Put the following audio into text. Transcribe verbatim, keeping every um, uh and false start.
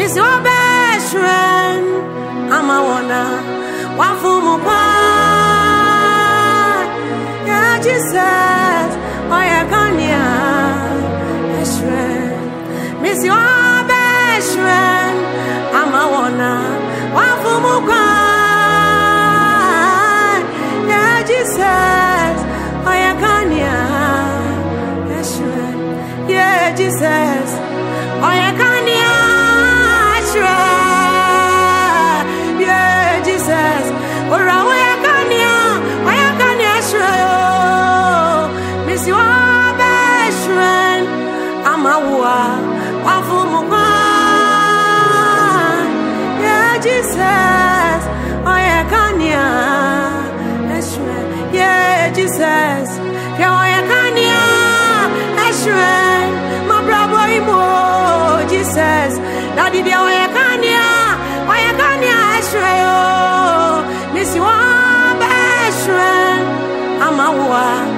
Miss your best friend. I'm a wonder. One for more part. Yeah, Jesus. Oh, yeah, Kanya. Best friend. Miss your best friend. I'm a wonder. One for more part. Yeah, Jesus. Oh, yeah, Kanya. Best friend. Yeah, Jesus. Oh, yeah, Kanya. Yeah, Jesus. Oh, I miss your best friend. I'm a woman. Yeah, Jesus. Oh, I yeah, Jesus. Yeah, I my brother, Jesus. Now, did Miss your best friend, I'm a war.